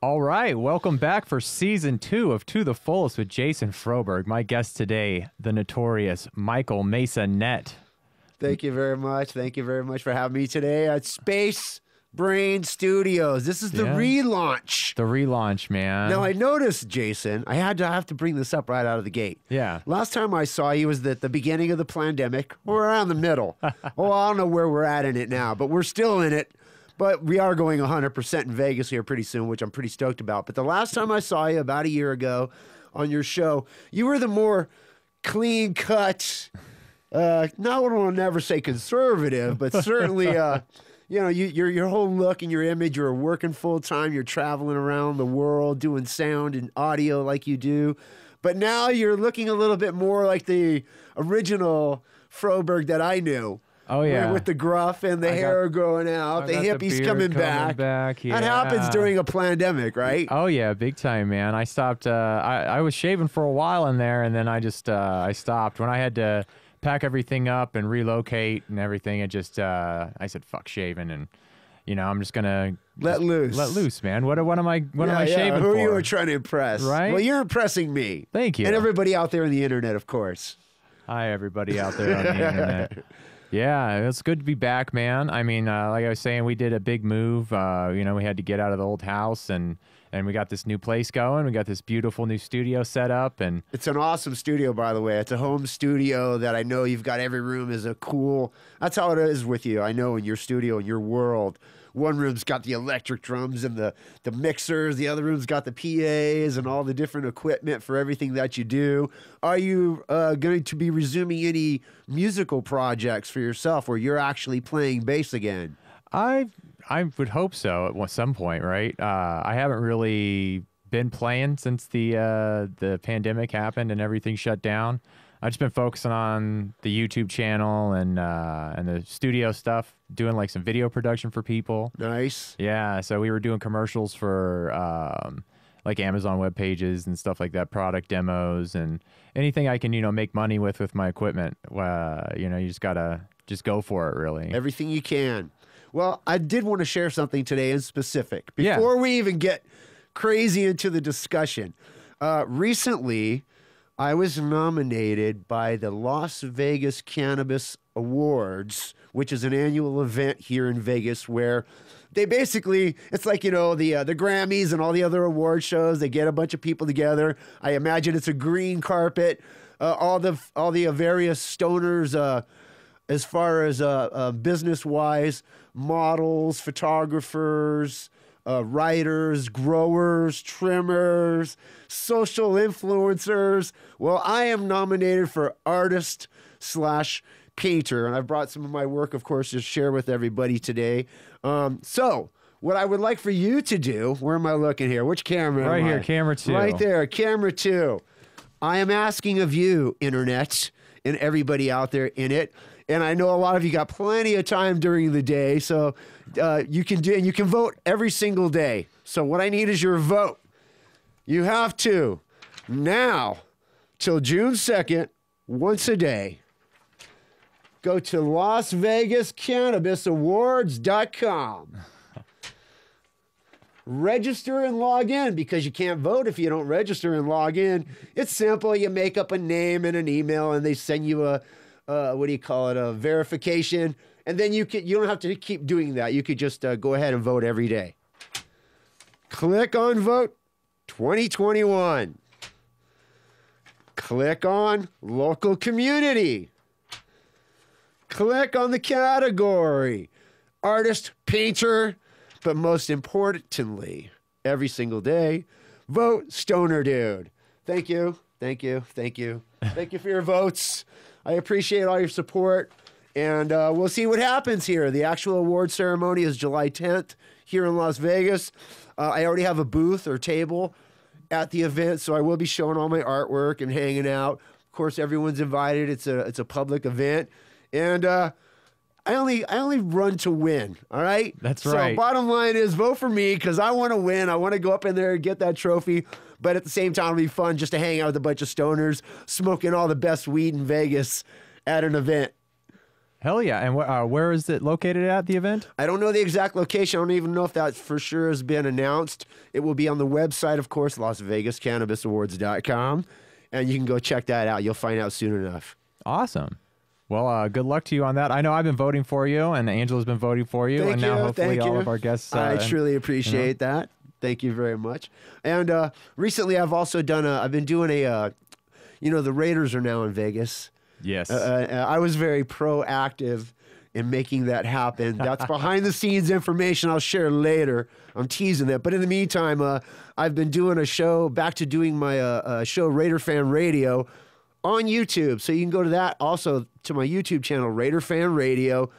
All right, welcome back for season 2 of To The Fullest with Jason Froberg. My guest today, the notorious Michael Maysonet. Thank you very much. Thank you very much for having me today at Space Brain Studios. This is the relaunch. The relaunch, man. Now, I noticed, Jason, I had to bring this up right out of the gate. Yeah. Last time I saw you was at the beginning of the pandemic. We're around the middle. Oh, I don't know where we're at in it now, but we're still in it. But we are going 100% in Vegas here pretty soon, which I'm pretty stoked about. But the last time I saw you, about a year ago, on your show, you were the more clean-cut, not what I want to never say conservative, but certainly, you know, your whole look and your image, you're working full-time, you're traveling around the world, doing sound and audio like you do. But now you're looking a little bit more like the original Froberg that I knew. Oh, yeah. With the gruff and the hair growing out, the hippies coming back. That happens during a pandemic, right? Oh, yeah, big time, man. I stopped. I was shaving for a while in there, and then I just I stopped. When I had to pack everything up and relocate and everything, it just I said, fuck shaving, and, you know, I'm just going to... Let loose. Let loose, man. What am I shaving for? Who you were trying to impress? Right? Well, you're impressing me. Thank you. And everybody out there on the internet, of course. Hi, everybody out there on the internet. Yeah, it's good to be back, man. I mean, like I was saying, we did a big move. You know, we had to get out of the old house, and we got this new place going. We got this beautiful new studio set up. And it's an awesome studio, by the way. It's a home studio that I know you've got. Every room is a cool... That's how it is with you. I know in your studio, in your world, one room's got the electric drums and the mixers. The other room's got the PAs and all the different equipment for everything that you do. Are you going to be resuming any musical projects for yourself where you're actually playing bass again? I would hope so at some point, right? I haven't really been playing since the pandemic happened and everything shut down. I've just been focusing on the YouTube channel and the studio stuff, doing like some video production for people. Nice. Yeah, so we were doing commercials for like Amazon web pages and stuff like that, product demos and anything I can, you know, make money with my equipment. You know, you just gotta just go for it, really. Everything you can. Well, I did want to share something today in specific before we even get crazy into the discussion. Recently, I was nominated by the Las Vegas Cannabis Awards, which is an annual event here in Vegas where they basically, it's like, you know, the Grammys and all the other award shows. They get a bunch of people together. I imagine it's a green carpet. All the various stoners, as far as business-wise, models, photographers, writers, growers, trimmers, social influencers. Well, I am nominated for artist/painter, and I've brought some of my work, of course, to share with everybody today. So what I would like for you to do, where am I looking here? Which camera am I? Right here, camera 2. Right there, camera 2. I am asking of you, internet, and everybody out there in it. And I know a lot of you got plenty of time during the day, so you can do, and you can vote every single day. So what I need is your vote. You have to, now, till June 2nd, once a day, go to LasVegasCannabisAwards.com. Register and log in, because you can't vote if you don't register and log in. It's simple. You make up a name and an email, and they send you a, what do you call it, a verification. And then you don't have to keep doing that. You could just go ahead and vote every day. Click on Vote 2021. Click on Local Community. Click on the category, Artist, Painter. But most importantly, every single day, vote Stoner Dude. Thank you. Thank you. Thank you. Thank you for your votes. I appreciate all your support. And we'll see what happens here. The actual award ceremony is July 10th here in Las Vegas. I already have a booth or table at the event, so I will be showing all my artwork and hanging out. Of course, everyone's invited. It's a public event. And I only run to win, all right? That's right. So bottom line is, vote for me, because I want to win. I want to go up in there and get that trophy. But at the same time, it'll be fun just to hang out with a bunch of stoners, smoking all the best weed in Vegas at an event. Hell yeah. And where is it located at, the event? I don't know the exact location. I don't even know if that for sure has been announced. It will be on the website, of course, LasVegasCannabisAwards.com. And you can go check that out. You'll find out soon enough. Awesome. Well, good luck to you on that. I know I've been voting for you, and Angela's been voting for you. Thank you. Now hopefully all of our guests... I truly appreciate that. Thank you very much. And recently I've also done a... I've been doing a... you know, the Raiders are now in Vegas. Yes. I was very proactive in making that happen. That's behind-the-scenes information I'll share later. I'm teasing that. But in the meantime, I've been doing a show, back to doing my show, Raider Fan Radio, on YouTube. So you can go to that, also to my YouTube channel, Raider Fan Radio.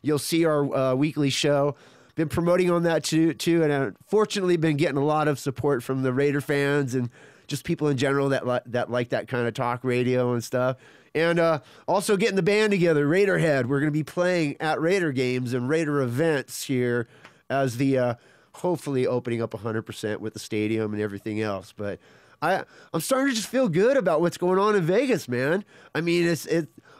You'll see our weekly show. Been promoting on that too, and I've fortunately been getting a lot of support from the Raider fans and just people in general that like that kind of talk radio and stuff. And also getting the band together, Raiderhead. We're going to be playing at Raider games and Raider events here as the hopefully opening up 100% with the stadium and everything else. But I'm starting to just feel good about what's going on in Vegas, man. I mean, it's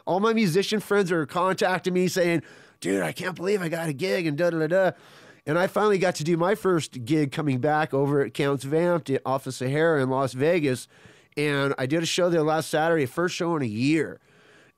all my musician friends are contacting me saying, dude, I can't believe I got a gig and da-da-da-da. And I finally got to do my first gig coming back over at Count's Vamp off of Sahara in Las Vegas. And I did a show there last Saturday, first show in a year,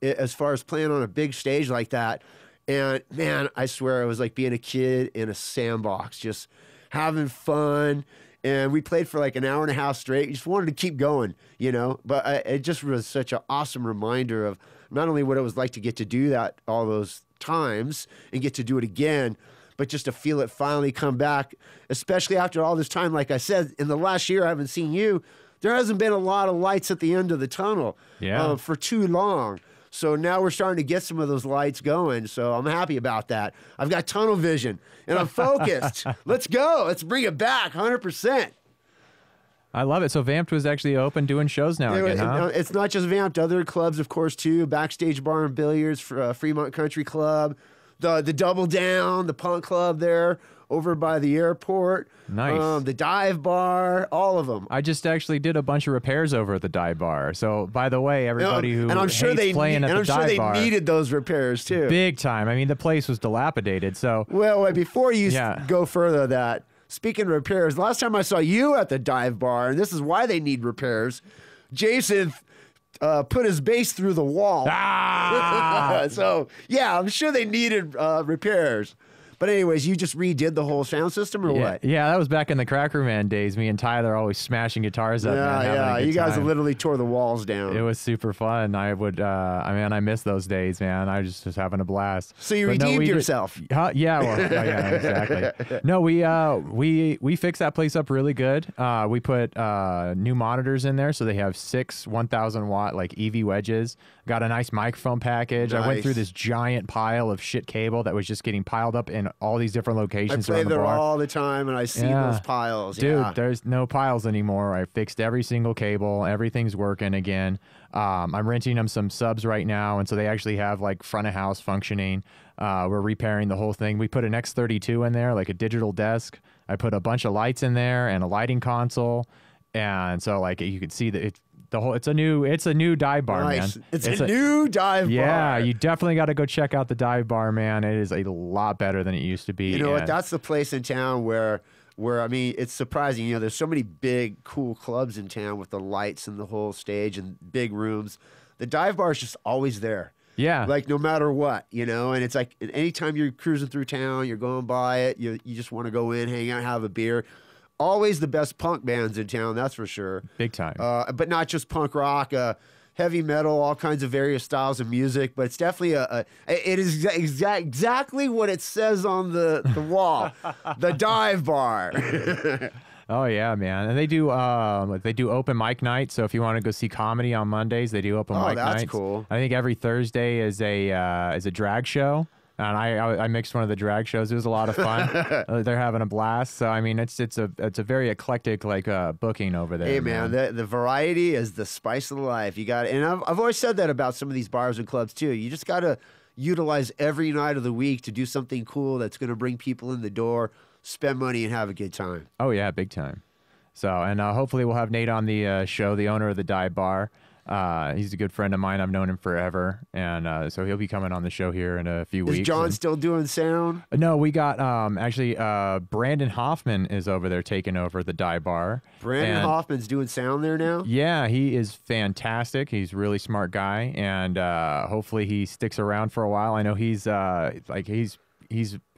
as far as playing on a big stage like that. And, man, I swear it was like being a kid in a sandbox, just having fun. And we played for like an hour and a half straight. We just wanted to keep going, you know. But it just was such an awesome reminder of not only what it was like to get to do that all those times and get to do it again, but just to feel it finally come back, especially after all this time. Like I said, in the last year I haven't seen you. There hasn't been a lot of lights at the end of the tunnel for too long. So now we're starting to get some of those lights going. So I'm happy about that. I've got tunnel vision, and I'm focused. Let's go. Let's bring it back 100%. I love it. So Vamped was actually open doing shows now again, huh? It's not just Vamped. Other clubs, of course, too. Backstage Bar and Billiards, for, Fremont Country Club, the Double Down, the Punk Club there over by the airport. Nice. The Dive Bar, all of them. I just actually did a bunch of repairs over at the Dive Bar. So, by the way, everybody who hates playing at the Dive Bar. And I'm sure they needed those repairs, too. Big time. I mean, the place was dilapidated, so... Well, before you go further that, speaking of repairs, last time I saw you at the Dive Bar, and this is why they need repairs, Jason... put his bass through the wall. Ah! So, yeah, I'm sure they needed repairs. But anyways, you just redid the whole sound system or what? Yeah, that was back in the Crackerman days. Me and Tyler always smashing guitars up. Yeah, you guys literally tore the walls down. It was super fun. I would, I miss those days, man. I was just having a blast. So you redeemed yourself. Yeah, well, yeah, exactly. No, we fixed that place up really good. We put new monitors in there, so they have 6 1,000-watt like EV wedges. Got a nice microphone package. Nice. I went through this giant pile of shit cable that was just getting piled up in all these different locations. I play there all the time, and I see those piles. Dude, there's no piles anymore. I fixed every single cable. Everything's working again. I'm renting them some subs right now, and so they actually have, like, front of house functioning. We're repairing the whole thing. We put an X32 in there, like a digital desk. I put a bunch of lights in there and a lighting console, and so, like, you could see that it's... It's a new dive bar, nice. Man. It's a new dive bar. Yeah, you definitely got to go check out the Dive Bar, man. It is a lot better than it used to be. You know what? That's the place in town where I mean, it's surprising. You know, there's so many big, cool clubs in town with the lights and the whole stage and big rooms. The Dive Bar is just always there. Yeah. Like, no matter what, you know? And it's like, anytime you're cruising through town, you're going by it, you just want to go in, hang out, have a beer. Always the best punk bands in town, that's for sure. Big time. But not just punk rock, heavy metal, all kinds of various styles of music. But it's definitely exactly what it says on the wall, the Dive Bar. Oh yeah, man. And they do open mic nights. So if you want to go see comedy on Mondays, they do open mic nights. Oh, that's cool. I think every Thursday is a drag show. And I mixed one of the drag shows. It was a lot of fun. They're having a blast. So, I mean, it's a very eclectic, like, booking over there. Hey, man. The variety is the spice of life. You got, and I've always said that about some of these bars and clubs, too. You just got to utilize every night of the week to do something cool that's going to bring people in the door, spend money, and have a good time. Oh, yeah, big time. So, and hopefully we'll have Nate on the show, the owner of the Dive Bar. He's a good friend of mine. I've known him forever. And so he'll be coming on the show here in a few weeks. Is John still doing sound? No, we got actually Brandon Hoffman is over there taking over the Dive Bar. Brandon Hoffman's doing sound there now? Yeah, he is fantastic. He's a really smart guy. And hopefully he sticks around for a while. I know he's a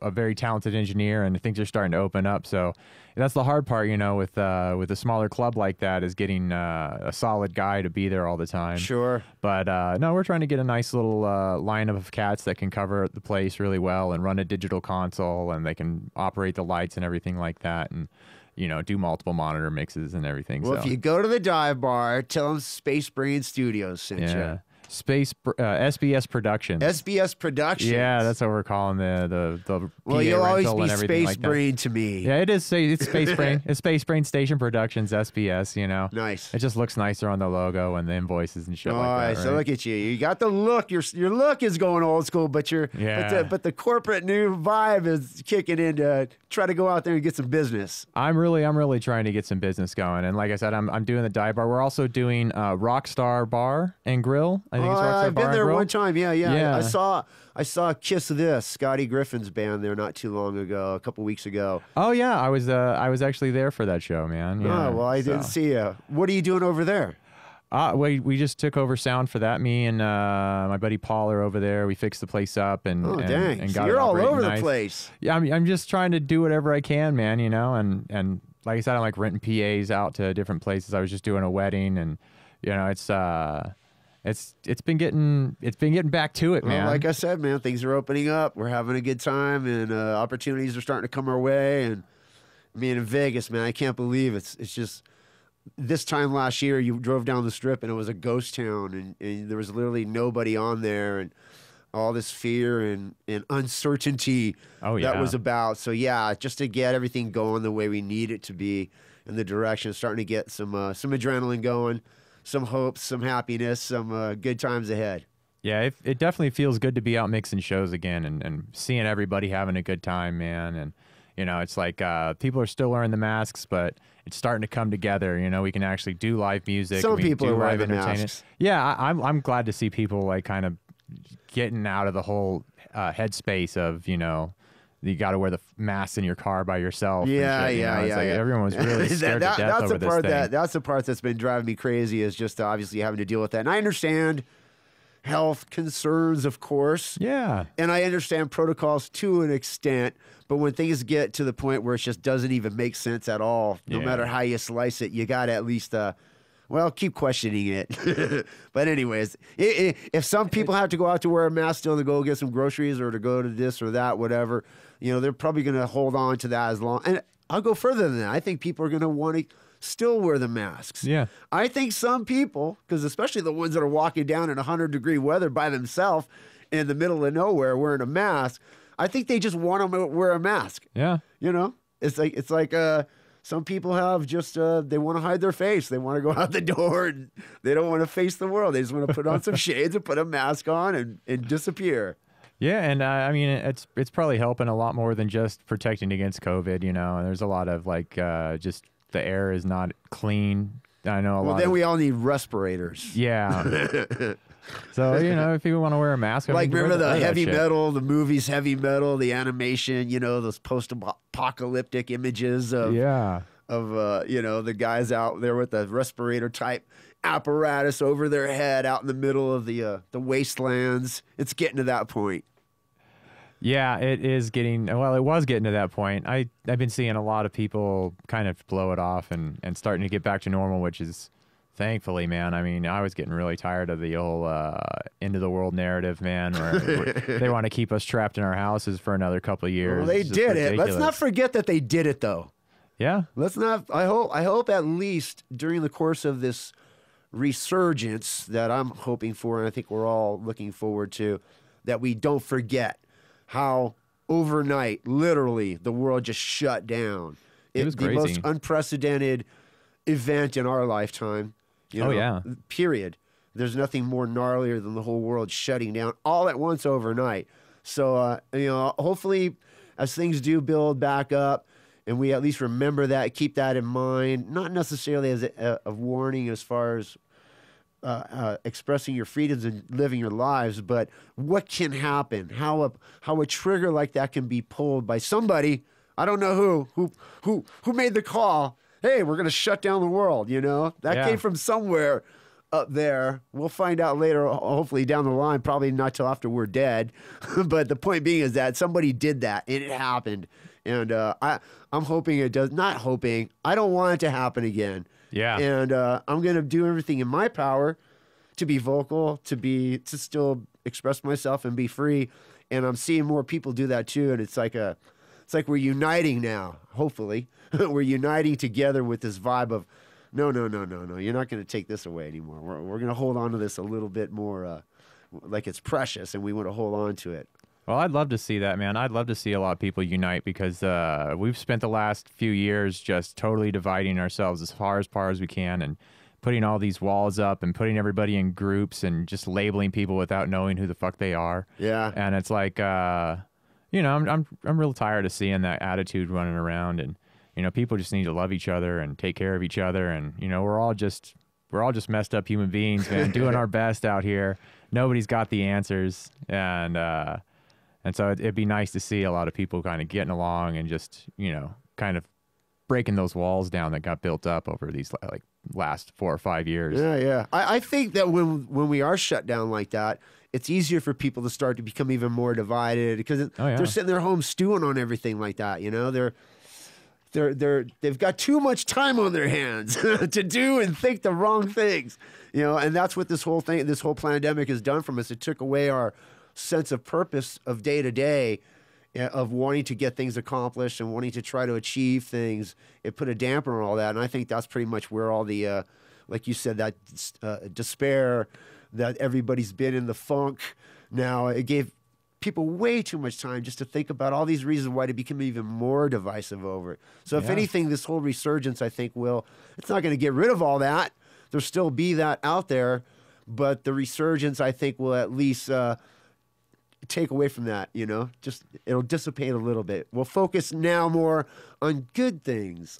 very talented engineer, and things are starting to open up. So that's the hard part, you know, with a smaller club like that, is getting a solid guy to be there all the time. Sure. But no, we're trying to get a nice little lineup of cats that can cover the place really well and run a digital console, and they can operate the lights and everything like that, and, you know, do multiple monitor mixes and everything. Well, so if you go to the Dive Bar, tell them Space Brain Studios sent you. SBS Productions. SBS Productions. Yeah, that's what we're calling the well, PA you'll always be Space like Brain to me. Yeah, it is. It's Space Brain. It's Space Brain Station Productions, SBS, you know. Nice. It just looks nicer on the logo and the invoices and shit like that. All right, so look at you. You got the look. Your look is going old school, but the corporate new vibe is kicking in to try to go out there and get some business. I'm really trying to get some business going. And like I said, I'm doing the Dive Bar. We're also doing Rockstar Bar and Grill. I've been there one time. Yeah. I saw Kiss This, Scotty Griffin's band, there not too long ago, a couple weeks ago. Oh yeah, I was actually there for that show, man. Yeah, well, I didn't see you. What are you doing over there? We just took over sound for that. Me and my buddy Paul are over there. We fixed the place up and got it operating nice. You're all over the place. Yeah, I'm just trying to do whatever I can, man. You know, and like I said, I'm like renting PAs out to different places. I was just doing a wedding, and you know, it's been getting back to it, man. Well, like I said, man, things are opening up. We're having a good time, and opportunities are starting to come our way. And I mean, in Vegas, man, I can't believe it's just this time last year you drove down the strip and it was a ghost town, and there was literally nobody on there, and all this fear and uncertainty that was about. So yeah, just to get everything going the way we need it to be, in the direction, starting to get some adrenaline going. Some hopes, some happiness, some good times ahead. Yeah, it definitely feels good to be out mixing shows again and seeing everybody having a good time, man. And, you know, it's like people are still wearing the masks, but it's starting to come together. You know, we can actually do live music. Some people are wearing masks. Yeah, I'm glad to see people, like, kind of getting out of the whole headspace of, you know, you got to wear the mask in your car by yourself. Yeah, shit, you know? It's like everyone was really scared to death over this thing. That's the part that's been driving me crazy, is just obviously having to deal with that. And I understand health concerns, of course. Yeah. And I understand protocols to an extent, but when things get to the point where it just doesn't even make sense at all, no matter how you slice it, you got to at least keep questioning it. But anyways, if some people have to go out to wear a mask still to go get some groceries or to go to this or that, whatever, you know, they're probably going to hold on to that as long. And I'll go further than that. I think people are going to want to still wear the masks. Yeah. I think some people, because especially the ones that are walking down in 100-degree weather by themselves in the middle of nowhere wearing a mask, I think they just want to wear a mask. Yeah. You know, it's like some people have just, they want to hide their face. They want to go out the door, and they don't want to face the world. They just want to put on some shades and put a mask on and disappear. Yeah, and I mean, it's probably helping a lot more than just protecting against COVID, you know. And there's a lot of, like, just the air is not clean. I know a lot. Well, then we all need respirators. Yeah. So, you know, if people want to wear a mask. Like, remember the heavy metal, the movies, heavy metal, the animation, you know, those post-apocalyptic images of you know, the guys out there with the respirator-type apparatus over their head out in the middle of the wastelands. It's getting to that point. Yeah, it was getting to that point. I've been seeing a lot of people kind of blow it off and starting to get back to normal, which is... Thankfully, man. I mean, I was getting really tired of the old end of the world narrative, man, where they want to keep us trapped in our houses for another couple of years. Well, they did it. Ridiculous. Let's not forget that they did it, though. Yeah. Let's not. I hope at least during the course of this resurgence that I'm hoping for, and I think we're all looking forward to, that we don't forget how overnight, literally, the world just shut down. It was crazy. The most unprecedented event in our lifetime. You know, period. There's nothing more gnarlier than the whole world shutting down all at once overnight. So, you know, hopefully as things do build back up and we at least remember that, keep that in mind, not necessarily as a warning as far as expressing your freedoms and living your lives, but what can happen? How a trigger like that can be pulled by somebody, I don't know who made the call, hey, we're going to shut down the world, you know? That came from somewhere up there. We'll find out later, hopefully down the line, probably not till after we're dead. But the point being is that somebody did that, and it happened. And I'm hoping it does. Not hoping. I don't want it to happen again. Yeah. And I'm going to do everything in my power to be vocal, to still express myself and be free. And I'm seeing more people do that too. And it's like a... It's like we're uniting now, hopefully. We're uniting together with this vibe of, no, you're not going to take this away anymore. We're going to hold on to this a little bit more like it's precious, and we want to hold on to it. Well, I'd love to see that, man. I'd love to see a lot of people unite, because we've spent the last few years just totally dividing ourselves as far as we can, and putting all these walls up and putting everybody in groups and just labeling people without knowing who the fuck they are. Yeah. And it's like... you know, I'm real tired of seeing that attitude running around, and you know, people just need to love each other and take care of each other, and you know, we're all just messed up human beings, man, doing our best out here. Nobody's got the answers, and so it'd be nice to see a lot of people kind of getting along and just, you know, kind of breaking those walls down that got built up over these like last 4 or 5 years. Yeah. I think that when we are shut down like that, it's easier for people to start to become even more divided, because they're sitting their home stewing on everything like that. You know, they've got too much time on their hands to do and think the wrong things. You know, and that's what this whole pandemic has done from us. It took away our sense of purpose of day to day, of wanting to get things accomplished and wanting to try to achieve things. It put a damper on all that, and I think that's pretty much where all the, like you said, that despair. That everybody's been in the funk now. It gave people way too much time just to think about all these reasons why to become even more divisive over it. So if anything, this whole resurgence, I think, it's not going to get rid of all that. There'll still be that out there, but the resurgence, I think, will at least take away from that, you know? Just, it'll dissipate a little bit. We'll focus now more on good things,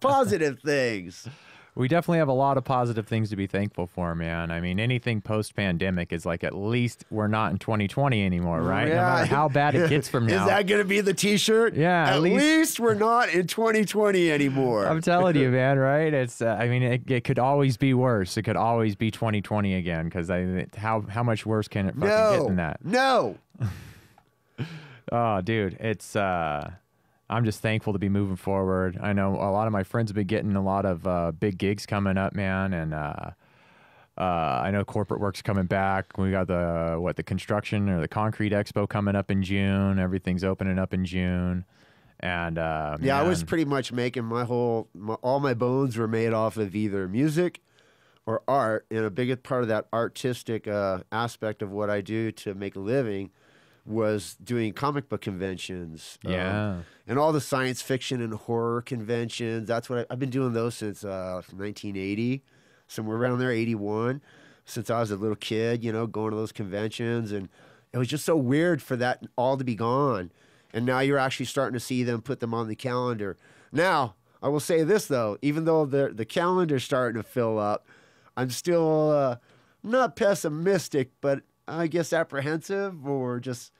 positive things. We definitely have a lot of positive things to be thankful for, man. I mean, anything post-pandemic is like, at least we're not in 2020 anymore, right? Yeah. No matter how bad it gets from now. Is that going to be the T-shirt? Yeah. At least we're not in 2020 anymore. I'm telling you, man, right? It's, I mean, it could always be worse. It could always be 2020 again, because how much worse can it fucking get than that? No. Oh, dude, it's... I'm just thankful to be moving forward. I know a lot of my friends have been getting a lot of big gigs coming up, man, and I know corporate work's coming back. We got the construction or the concrete expo coming up in June. Everything's opening up in June, and yeah, man. I was pretty much making all my bones were made off of either music or art, and a big part of that artistic aspect of what I do to make a living was doing comic book conventions, and all the science fiction and horror conventions. That's what I've been doing those since 1980, somewhere around there, 81, since I was a little kid, you know, going to those conventions. And it was just so weird for that all to be gone, and now you're actually starting to see them put them on the calendar. Now, I will say this, though, even though the calendar's starting to fill up, I'm still not pessimistic, but I guess apprehensive, or just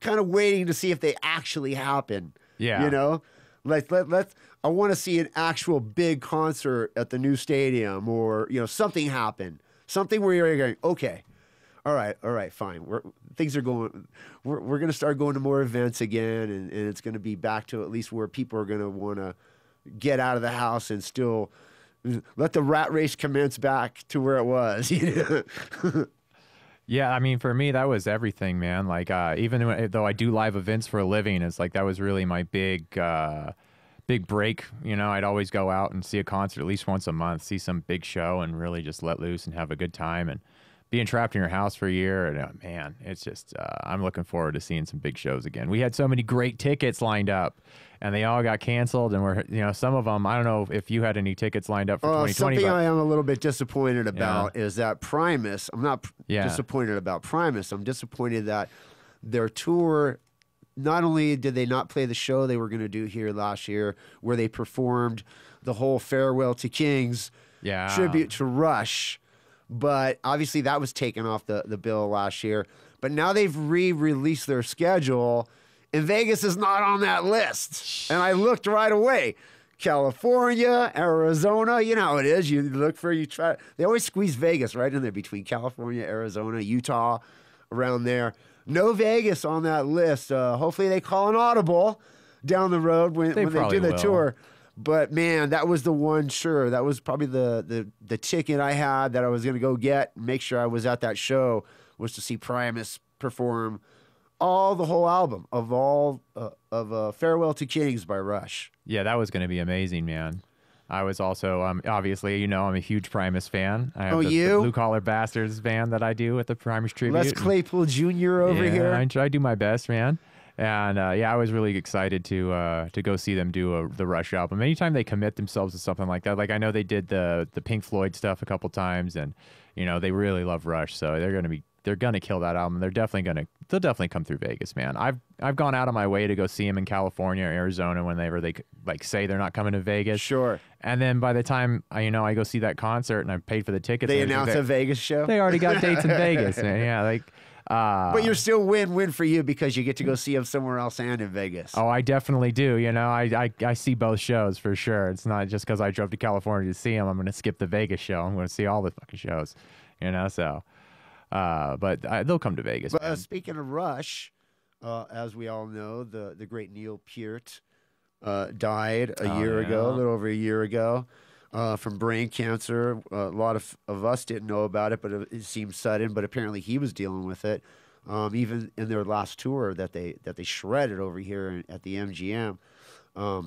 kind of waiting to see if they actually happen. Yeah. You know, like, I want to see an actual big concert at the new stadium, or, you know, something happen, something where you're going, okay, all right, fine. We're going to start going to more events again. And it's going to be back to at least where people are going to want to get out of the house and still let the rat race commence back to where it was, you know? Yeah, I mean, for me, that was everything, man. Like, even though I do live events for a living, it's like that was really my big, big break. You know, I'd always go out and see a concert at least once a month, see some big show, and really just let loose and have a good time. And being trapped in your house for a year, and man, it's just, I'm looking forward to seeing some big shows again. We had so many great tickets lined up, and they all got canceled, and we're, you know, some of them, I don't know if you had any tickets lined up for 2020. Something I am a little bit disappointed about is that Primus, I'm not disappointed about Primus, I'm disappointed that their tour, not only did they not play the show they were going to do here last year, where they performed the whole Farewell to Kings tribute to Rush, But obviously that was taken off the bill last year. But now they've re-released their schedule, and Vegas is not on that list. And I looked right away. California, Arizona, you know how it is. You look for, you try. They always squeeze Vegas right in there between California, Arizona, Utah, around there. No Vegas on that list. Hopefully they call an audible down the road when they do the tour. But, man, that was the one, sure. That was probably the ticket I had that I was going to go get and make sure I was at that show, was to see Primus perform the whole album of Farewell to Kings by Rush. Yeah, that was going to be amazing, man. I was also, obviously, you know, I'm a huge Primus fan. I have the Blue Collar Bastards band that I do at the Primus Tribute. Les Claypool Jr. over here. I do my best, man. And, yeah, I was really excited to go see them do the Rush album. Anytime they commit themselves to something like that, like I know they did the Pink Floyd stuff a couple times, and, you know, they really love Rush, so they're gonna kill that album. They'll definitely come through Vegas, man. I've gone out of my way to go see them in California or Arizona whenever they like say they're not coming to Vegas. Sure. And then by the time I go see that concert and I paid for the tickets, they announce a Vegas show. They already got dates in Vegas, man. Yeah, like. But you're still win-win for you because you get to go see them somewhere else and in Vegas. Oh, I definitely do. You know, I see both shows for sure. It's not just because I drove to California to see them. I'm going to skip the Vegas show. I'm going to see all the fucking shows. You know, so. But they'll come to Vegas. But, speaking of Rush, as we all know, the great Neil Peart died a little over a year ago. From brain cancer. A lot of us didn't know about it, but it seemed sudden. But apparently he was dealing with it. Even in their last tour that they shredded over here at the MGM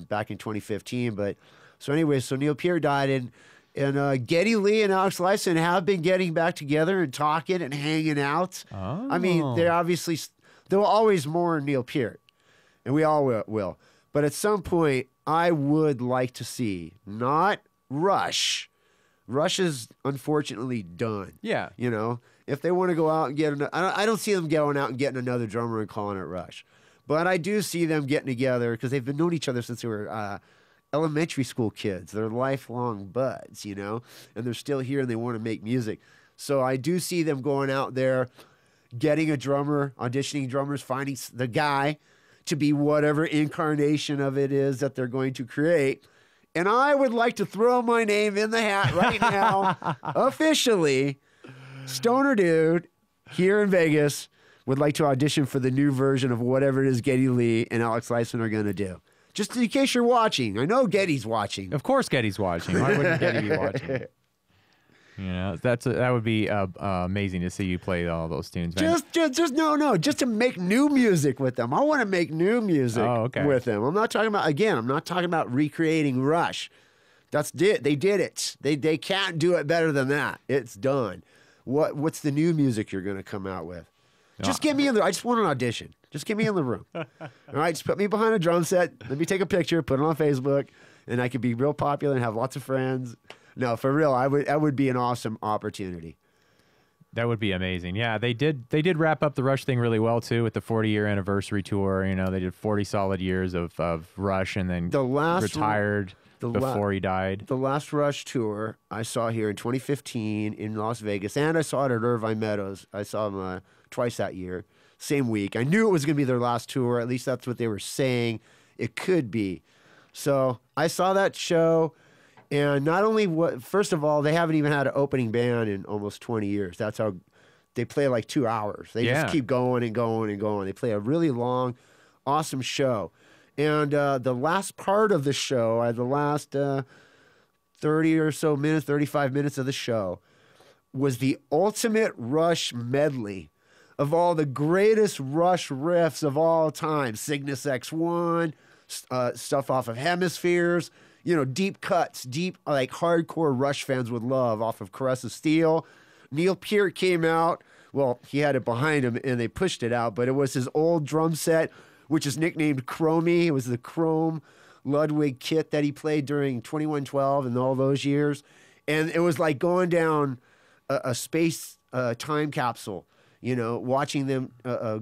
back in 2015. But so anyway, so Neil Peart died, and Geddy Lee and Alex Lifeson have been getting back together and talking and hanging out. Oh. I mean, they'll always mourn Neil Peart, and we all will. But at some point, I would like to see not Rush is unfortunately done. Yeah. You know, if they want to go out and get another, I don't see them going out and getting another drummer and calling it Rush. But I do see them getting together because they've been known each other since they were elementary school kids. They're lifelong buds, you know, and they're still here and they want to make music. So I do see them going out there, getting a drummer, auditioning drummers, finding the guy to be whatever incarnation of it is that they're going to create. And I would like to throw my name in the hat right now, officially. Stoner Dude here in Vegas would like to audition for the new version of whatever it is Geddy Lee and Alex Lifeson are going to do. Just in case you're watching. I know Geddy's watching. Of course Geddy's watching. Why wouldn't Geddy be watching? You know, that would be amazing to see you play all those tunes, man. Just to make new music with them. I want to make new music with them. I'm not talking about recreating Rush. That's it. They did it. They can't do it better than that. It's done. What's the new music you're going to come out with? Just get me in there. I just want an audition. Just get me in the room. All right, just put me behind a drum set. Let me take a picture, put it on Facebook, and I could be real popular and have lots of friends. No, for real, that would be an awesome opportunity. That would be amazing. Yeah, they did wrap up the Rush thing really well too with the 40-year anniversary tour. You know, they did 40 solid years of Rush, and then retired before he died. The last Rush tour I saw here in 2015 in Las Vegas, and I saw it at Irvine Meadows. I saw them twice that year, same week. I knew it was going to be their last tour. At least that's what they were saying. It could be. So I saw that show. And not only, first of all, they haven't even had an opening band in almost 20 years. That's how they play like 2 hours. They just keep going and going and going. They play a really long, awesome show. And the last part of the show, the last 30 or so minutes, 35 minutes of the show, was the ultimate Rush medley of all the greatest Rush riffs of all time. Cygnus X1, stuff off of Hemispheres. You know, deep cuts, deep, like, hardcore Rush fans would love off of Caress of Steel. Neil Peart came out. Well, he had it behind him, and they pushed it out, but it was his old drum set, which is nicknamed Chromie. It was the Chrome Ludwig kit that he played during 2112 and all those years. And it was like going down a space time capsule, you know, watching them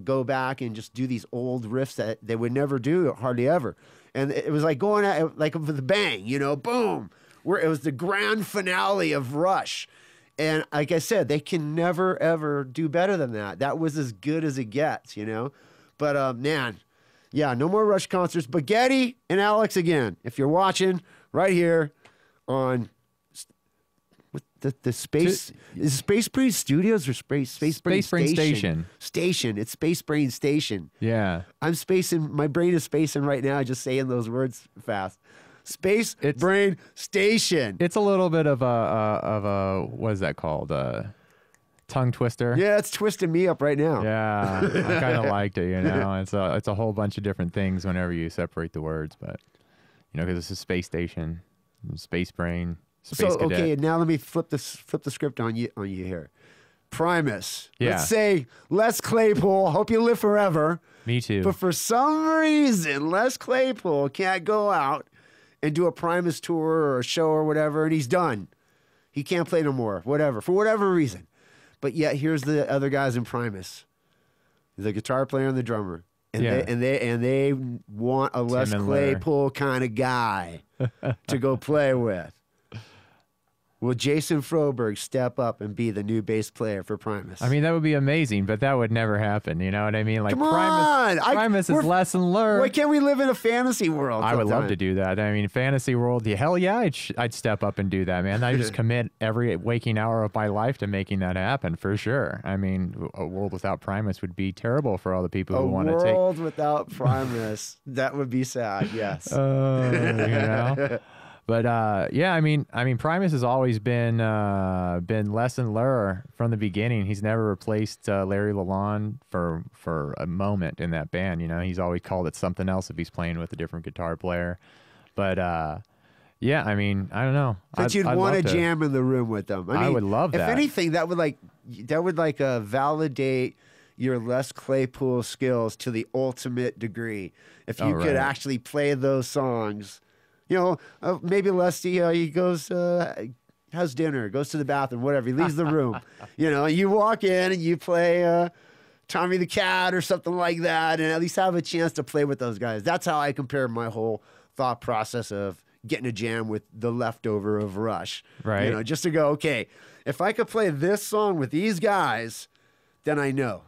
go back and just do these old riffs that they would never do, hardly ever. And it was like going out, like with a bang, you know, boom. It was the grand finale of Rush. And like I said, they can never, ever do better than that. That was as good as it gets, you know? But, man, yeah, no more Rush concerts. But Geddy and Alex again, if you're watching right here on the Space... Is Space Brain Studios or Space Brain Station? Station. It's Space Brain Station. Yeah. I'm spacing... My brain is spacing right now just saying those words fast. Space Brain Station. It's a little bit of a what is that called? Tongue twister. Yeah, it's twisting me up right now. Yeah, I kind of liked it. You know, it's a whole bunch of different things whenever you separate the words, but you know, because this is Space Station, Space Brain, Space Cadet. So okay, now let me flip the script on you here. Primus. Yeah. Let's say Les Claypool. Hope you live forever. Me too. But for some reason, Les Claypool can't go out and do a Primus tour or a show or whatever, and he's done. He can't play no more, whatever, for whatever reason. But yet, here's the other guys in Primus, the guitar player and the drummer, and yeah, they want a Les Claypool kind of guy to go play with. Will Jason Froberg step up and be the new bass player for Primus? I mean, that would be amazing, but that would never happen. You know what I mean? Like, Primus is lesson learned. Why can't we live in a fantasy world? I would love to do that. I mean, fantasy world, hell yeah, I'd step up and do that, man. I just commit every waking hour of my life to making that happen, for sure. I mean, a world without Primus would be terrible for all the people who want to take... A world without Primus, that would be sad, yes. You know? But yeah, I mean, Primus has always been lesson learner from the beginning. He's never replaced Larry LaLonde for a moment in that band. You know, he's always called it something else if he's playing with a different guitar player. But yeah, I mean, I don't know. But you'd want to jam in the room with them. I mean, I would love that. If anything, that would validate your Les Claypool skills to the ultimate degree. If you could actually play those songs. You know, maybe Leslie, he goes, has dinner, goes to the bathroom, whatever. He leaves the room. You know, you walk in and you play Tommy the Cat or something like that, and at least have a chance to play with those guys. That's how I compare my whole thought process of getting a jam with the leftover of Rush. Right. You know, just to go, okay, if I could play this song with these guys, then I know.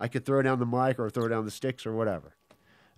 I could throw down the mic or throw down the sticks or whatever.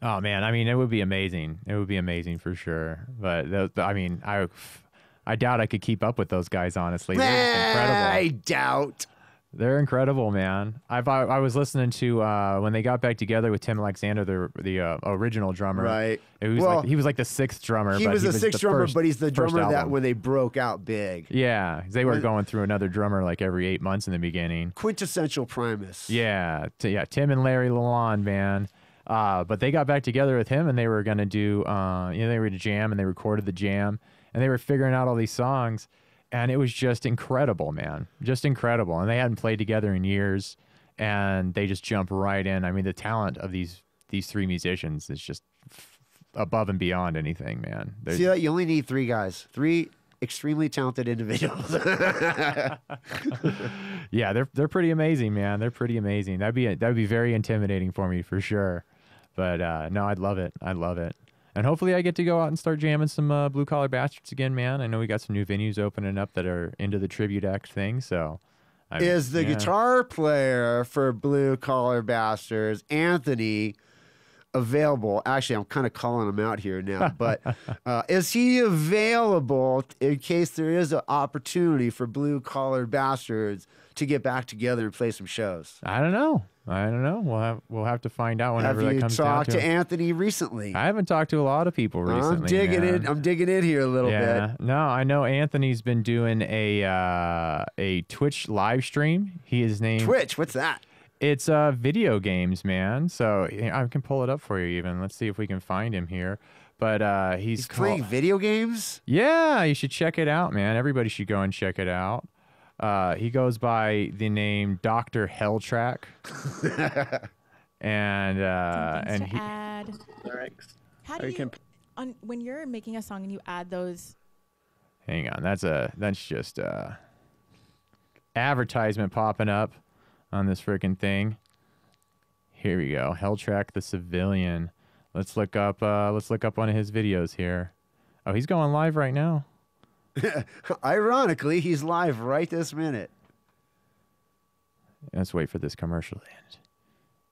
Oh, man. I mean, it would be amazing. It would be amazing for sure. But, I doubt I could keep up with those guys, honestly. They're incredible. I doubt. They're incredible, man. I was listening to when they got back together with Tim Alexander, the original drummer. Right. He was like the sixth drummer. He was the sixth drummer, but he's the drummer that when they broke out big. Yeah. They were going through another drummer like every 8 months in the beginning. Quintessential Primus. Yeah. Yeah. Tim and Larry LaLonde, man. But they got back together with him, and they were going to do, they were to jam, and they recorded the jam, and they were figuring out all these songs, and it was just incredible, man, just incredible. And they hadn't played together in years, and they just jump right in. I mean, the talent of these three musicians is just above and beyond anything, man. See, you only need three guys, three extremely talented individuals. Yeah, they're pretty amazing, man. They're pretty amazing. That'd be very intimidating for me, for sure. But no, I'd love it. I'd love it. And hopefully I get to go out and start jamming some Blue Collar Bastards again, man. I know we got some new venues opening up that are into the tribute act thing, so... Is the guitar player for Blue Collar Bastards, Anthony, available? Actually, I'm kind of calling him out here now, but is he available in case there is an opportunity for Blue Collar Bastards to get back together and play some shows? I don't know. I don't know. We'll have to find out whenever that comes down to it. Have you talked to Anthony recently? I haven't talked to a lot of people recently. I'm digging in here a little bit. No, I know Anthony's been doing a Twitch live stream. He is named Twitch. What's that? It's video games, man. So I can pull it up for you even. Let's see if we can find him here. But he's playing video games? Yeah, you should check it out, man. Everybody should go and check it out. He goes by the name Dr. Helltrack. and lyrics. How do you when you're making a song and you add those? Hang on, that's just advertisement popping up on this freaking thing. Here we go. Helltrack the Civilian. Let's look up one of his videos here. Oh, he's going live right now. Ironically, he's live right this minute. Let's wait for this commercial to end.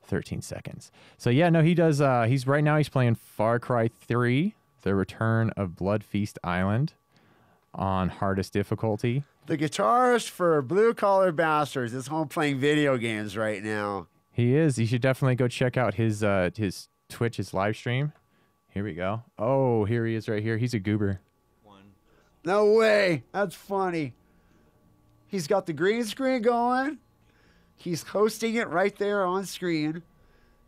13 seconds. So yeah, no, he does. He's right now. He's playing Far Cry 3: The Return of Blood Feast Island on hardest difficulty. The guitarist for Blue Collar Bastards is home playing video games right now. He is. You should definitely go check out his Twitch, his live stream. Here we go. Oh, here he is right here. He's a goober. No way. That's funny. He's got the green screen going. He's hosting it right there on screen.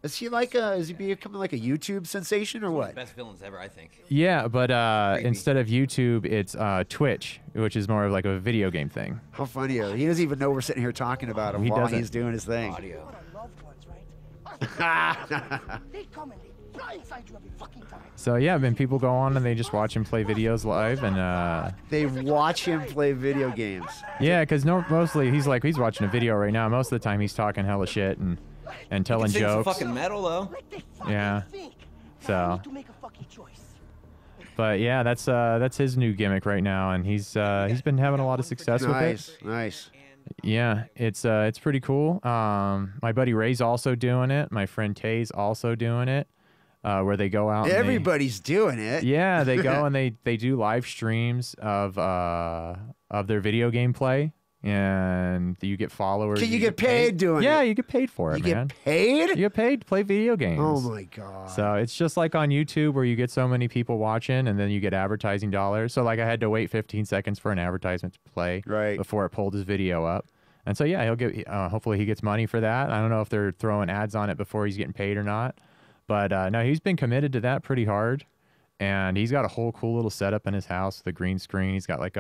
Is he like a? Is he becoming like a YouTube sensation or what? Best villains ever, I think. Yeah, but instead of YouTube, it's Twitch, which is more of like a video game thing. How funny! He doesn't even know we're sitting here talking about him while he's doing his thing. Audio. So yeah, then people go on and they just watch him play videos live, and they watch him play video games. Yeah, because mostly he's watching a video right now. Most of the time he's talking hella shit and telling jokes. Fucking metal though. Yeah. So. But yeah, that's his new gimmick right now, and he's been having a lot of success with it. Nice, nice. Yeah, it's pretty cool. My buddy Ray's also doing it. My friend Tay's also doing it. Where they go out. Everybody's doing it. Yeah, they go and they do live streams of their video game play, and you get followers. You get paid doing it. Yeah, you get paid for it, man. You get paid? You get paid to play video games. Oh, my God. So it's just like on YouTube where you get so many people watching, and then you get advertising dollars. So, like, I had to wait 15 seconds for an advertisement to play before it pulled his video up. And so, yeah, he'll get. Hopefully he gets money for that. I don't know if they're throwing ads on it before he's getting paid or not. But no, he's been committed to that pretty hard, and he's got a whole cool little setup in his house with a green screen. He's got like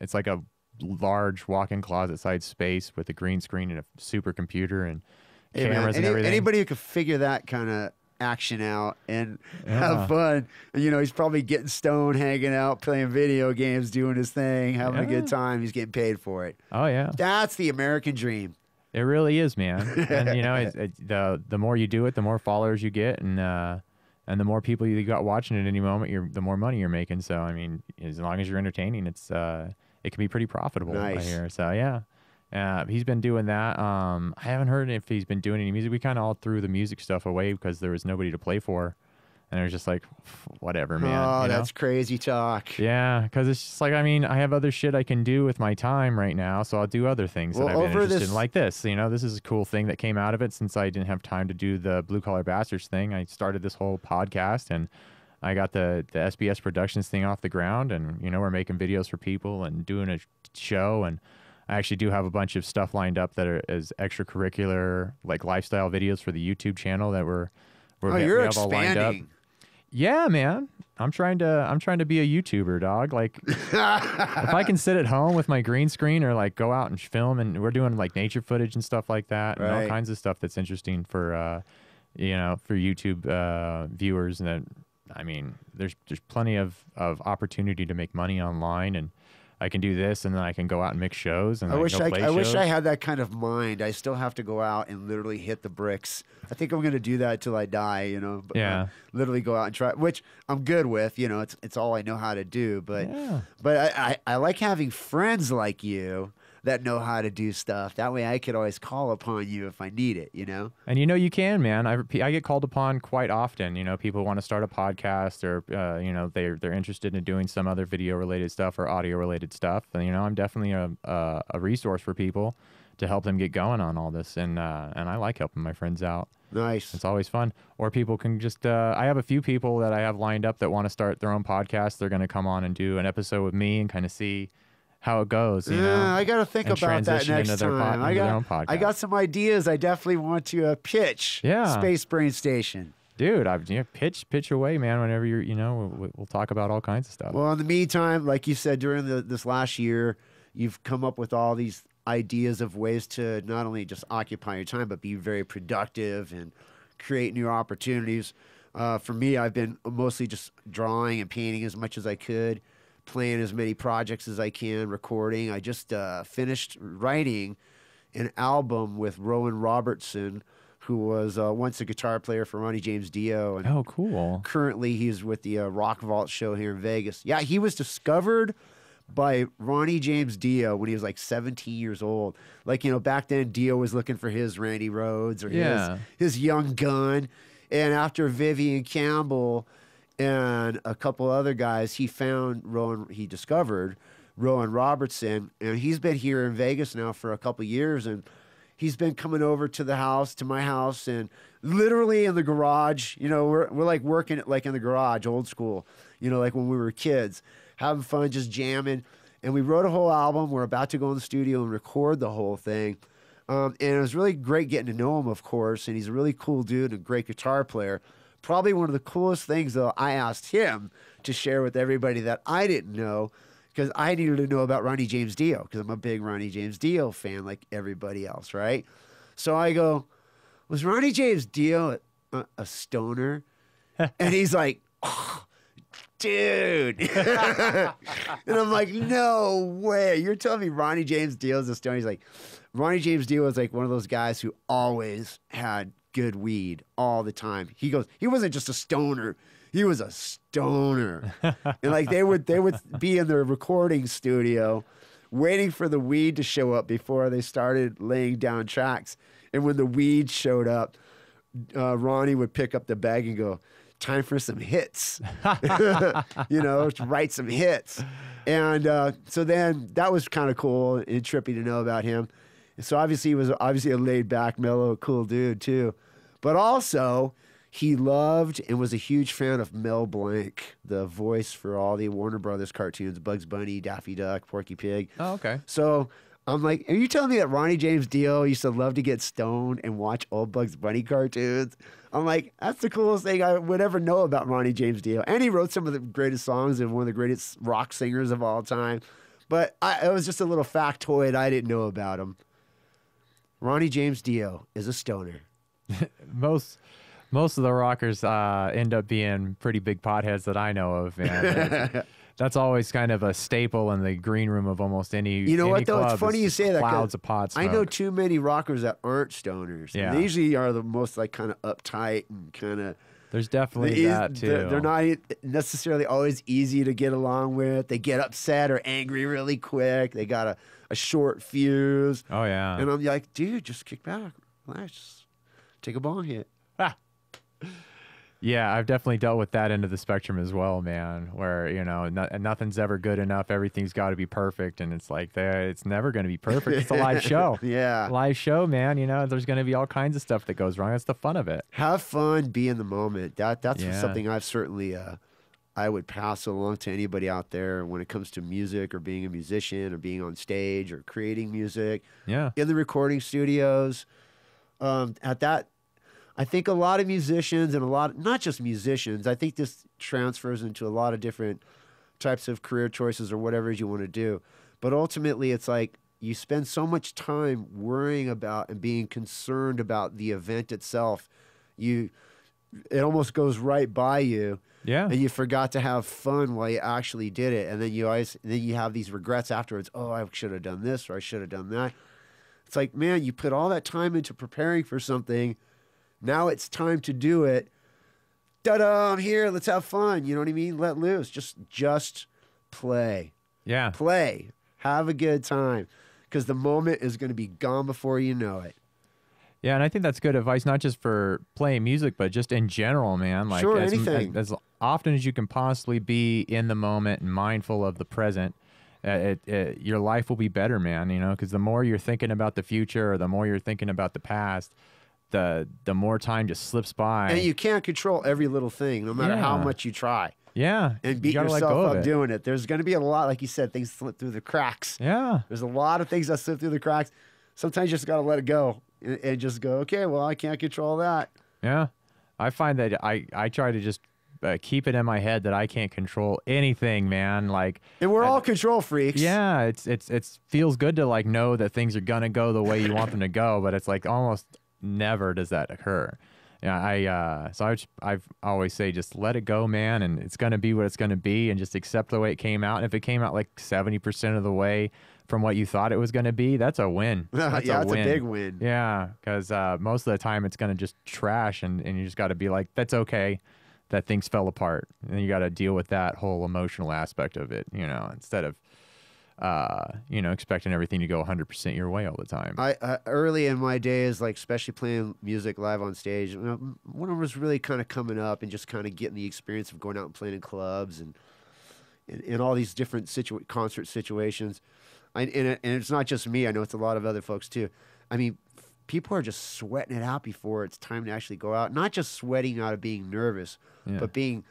it's like a large walk-in closet-sized space with a green screen and a supercomputer and cameras and everything. Anybody who could figure that kind of action out and have fun, you know, he's probably getting stoned, hanging out, playing video games, doing his thing, having a good time. He's getting paid for it. Oh yeah, that's the American dream. It really is, man. And you know, the more you do it, the more followers you get, and the more people you got watching at any moment, the more money you're making. So I mean, as long as you're entertaining, it can be pretty profitable right here. So yeah, he's been doing that. I haven't heard if he's been doing any music. We kind of all threw the music stuff away because there was nobody to play for, and it was just like, whatever, man. Oh, you know? That's crazy talk. Yeah, because it's just like, I mean, I have other shit I can do with my time right now, so I'll do other things that I've been interested in, like this. You know, this is a cool thing that came out of it since I didn't have time to do the Blue Collar Bastards thing. I started this whole podcast, and I got the SBS Productions thing off the ground, and, you know, we're making videos for people and doing a show, and I actually do have a bunch of stuff lined up that is extracurricular, like lifestyle videos for the YouTube channel that we have expanding. All lined up. Yeah, man. I'm trying to be a YouTuber, dog. Like, if I can sit at home with my green screen or like go out and film, and we're doing like nature footage and stuff like that, and all kinds of stuff that's interesting for, you know, for YouTube viewers. And then, I mean, there's plenty of opportunity to make money online, and I can do this, and then I can go out and mix shows. And I wish I had that kind of mind. I still have to go out and literally hit the bricks. I think I'm going to do that till I die, you know. But yeah. Literally go out and try, which I'm good with. You know, it's all I know how to do. But I like having friends like you that know how to do stuff. That way I could always call upon you if I need it, you know? And you know you can, man. I get called upon quite often. You know, people want to start a podcast, or, you know, they're interested in doing some other video-related stuff or audio-related stuff. And, you know, I'm definitely a resource for people to help them get going on all this. And I like helping my friends out. Nice. It's always fun. Or people can just, I have a few people that I have lined up that want to start their own podcast. They're going to come on and do an episode with me and kind of see how it goes, you know? I got to think about that next time. I got some ideas I definitely want to pitch. Yeah. Space Brain Station. Dude, pitch away, man, whenever you're, you know, we'll talk about all kinds of stuff. Well, in the meantime, like you said, during this last year, you've come up with all these ideas of ways to not only just occupy your time, but be very productive and create new opportunities. For me, I've been mostly just drawing and painting as much as I could, playing as many projects as I can, recording. I just finished writing an album with Rowan Robertson, who was once a guitar player for Ronnie James Dio. And oh, cool. Currently, he's with the Rock Vault show here in Vegas. Yeah, he was discovered by Ronnie James Dio when he was like 17 years old. Like, you know, back then Dio was looking for his Randy Rhoads or his Young Gun. And after Vivian Campbell and a couple other guys, he found Rowan, he discovered Rowan Robertson, and he's been here in Vegas now for a couple years, and he's been coming over to the house, to my house, and literally in the garage, you know, we're like working it like in the garage, old school, you know, like when we were kids, having fun, just jamming. And we wrote a whole album. We're about to go in the studio and record the whole thing. And it was really great getting to know him, of course, and he's a really cool dude and a great guitar player. Probably one of the coolest things, though, I asked him to share with everybody that I didn't know, because I needed to know about Ronnie James Dio, because I'm a big Ronnie James Dio fan like everybody else, right? So I go, was Ronnie James Dio a stoner? And he's like, oh, dude. And I'm like, no way. You're telling me Ronnie James Dio is a stoner? He's like, Ronnie James Dio was like one of those guys who always had good weed all the time. He goes, he wasn't just a stoner. He was a stoner. And like they would be in their recording studio waiting for the weed to show up before they started laying down tracks. And when the weed showed up, Ronnie would pick up the bag and go, time for some hits, you know, to write some hits. And so then that was kind of cool and trippy to know about him. And so obviously he was obviously a laid back, mellow, cool dude too. But also, he loved and was a huge fan of Mel Blanc, the voice for all the Warner Brothers cartoons, Bugs Bunny, Daffy Duck, Porky Pig. Oh, okay. So I'm like, are you telling me that Ronnie James Dio used to love to get stoned and watch old Bugs Bunny cartoons? I'm like, that's the coolest thing I would ever know about Ronnie James Dio. And he wrote some of the greatest songs and one of the greatest rock singers of all time. But it was just a little factoid I didn't know about him. Ronnie James Dio is a stoner. Most of the rockers end up being pretty big potheads that I know of. That's always kind of a staple in the green room of almost any. You know what, though? It's funny you say that. Clouds of pot smoke. I know too many rockers that aren't stoners. Yeah. They usually are the most like kind of uptight and kind of. There's definitely that too. They're not necessarily always easy to get along with. They get upset or angry really quick. They got a short fuse. Oh, yeah. And I'm like, dude, just kick back, relax, just take a bong hit. Ah. Yeah, I've definitely dealt with that end of the spectrum as well, man, where, you know, nothing's ever good enough. Everything's got to be perfect. And it's like, it's never going to be perfect. It's a live show. Yeah. Live show, man. You know, there's going to be all kinds of stuff that goes wrong. That's the fun of it. Have fun. Be in the moment. That's something I've certainly, I would pass along to anybody out there when it comes to music or being a musician or being on stage or creating music. Yeah. In the recording studios. I think a lot of musicians and not just musicians, I think this transfers into a lot of different types of career choices or whatever you want to do. But ultimately, it's like you spend so much time worrying about and being concerned about the event itself. It almost goes right by you. Yeah. And you forgot to have fun while you actually did it. And then you have these regrets afterwards. Oh, I should have done this or I should have done that. It's like, man, you put all that time into preparing for something. Now it's time to do it. Ta-da, I'm here. Let's have fun. You know what I mean? Let loose. Just play. Yeah. Play. Have a good time. Because the moment is going to be gone before you know it. Yeah, and I think that's good advice, not just for playing music, but just in general, man. Like, sure, anything. As often as you can possibly be in the moment and mindful of the present, your life will be better, man. You know, because the more you're thinking about the future or the more you're thinking about the past, the more time just slips by. And you can't control every little thing, no matter how much you try. Yeah. And beat yourself up doing it. There's going to be a lot, like you said, things slip through the cracks. Yeah. There's a lot of things that slip through the cracks. Sometimes you just got to let it go and just go, okay, well, I can't control that. Yeah. I find that I try to just keep it in my head that I can't control anything, man. Like, and we're all control freaks. Yeah, it feels good to like know that things are going to go the way you want them to go, but it's like almost never does that occur. Yeah, I always say just let it go, man, and it's gonna be what it's gonna be, and just accept the way it came out. And if it came out like 70% of the way from what you thought it was gonna be, that's a win. That's a big win. Yeah, because most of the time it's gonna just trash, and you just got to be like, that's okay, that things fell apart, and you got to deal with that whole emotional aspect of it, you know, instead of you know, expecting everything to go 100% your way all the time. I early in my days, like especially playing music live on stage, you know, when I was really kind of coming up and just kind of getting the experience of going out and playing in clubs and all these different concert situations. And it's not just me. I know it's a lot of other folks too. I mean, people are just sweating it out before it's time to actually go out. Not just sweating out of being nervous, yeah, but being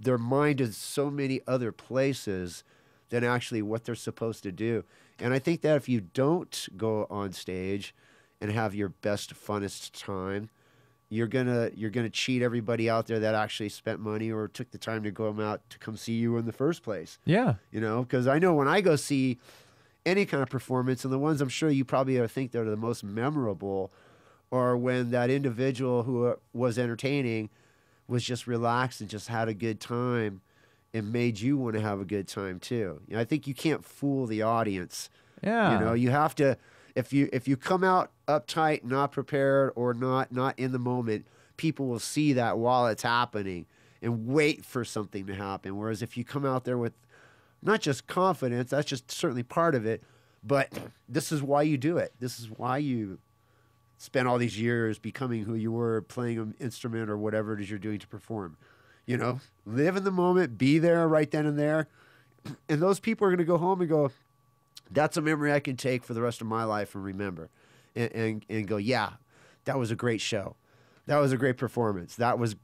their mind is so many other places than actually what they're supposed to do. And I think that if you don't go on stage and have your best, funnest time, you're gonna cheat everybody out there that actually spent money or took the time to go out to come see you in the first place. Yeah, you know, because I know when I go see any kind of performance, and the ones I'm sure you probably think that are the most memorable are when that individual who was entertaining was just relaxed and just had a good time and made you want to have a good time too. You know, I think you can't fool the audience. Yeah. You know, you have to, if you come out uptight, not prepared or not in the moment, people will see that while it's happening and wait for something to happen. Whereas if you come out there with not just confidence, that's just certainly part of it, but this is why you do it. This is why you spent all these years becoming who you were, playing an instrument or whatever it is you're doing to perform. You know, live in the moment, be there right then and there. And those people are going to go home and go, that's a memory I can take for the rest of my life and remember. And go, yeah, that was a great show. That was a great performance. That was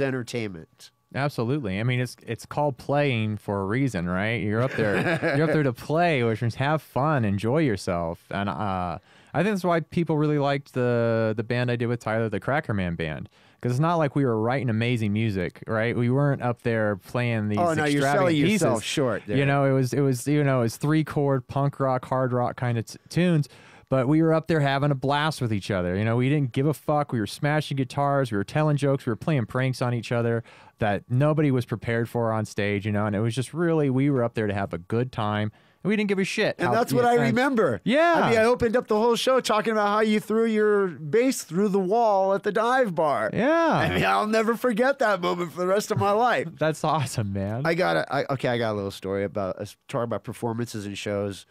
entertainment. Absolutely. I mean, it's called playing for a reason, right? You're up there, you're up there to play, which means have fun, enjoy yourself. And I think that's why people really liked the band I did with Tyler, the Crackerman band, because it's not like we were writing amazing music, right? We weren't up there playing these extravagant pieces. Oh no, you're selling yourself short there. You know, it was you know, it's 3-chord punk rock, hard rock kind of tunes. But we were up there having a blast with each other. You know, we didn't give a fuck. We were smashing guitars. We were telling jokes. We were playing pranks on each other that nobody was prepared for on stage, you know. And it was just really, we were up there to have a good time. And we didn't give a shit. And that's what I remember. Yeah. I mean, I opened up the whole show talking about how you threw your bass through the wall at the dive bar. Yeah. I mean, I'll never forget that moment for the rest of my life. That's awesome, man. I got a little story about talking about performances and shows.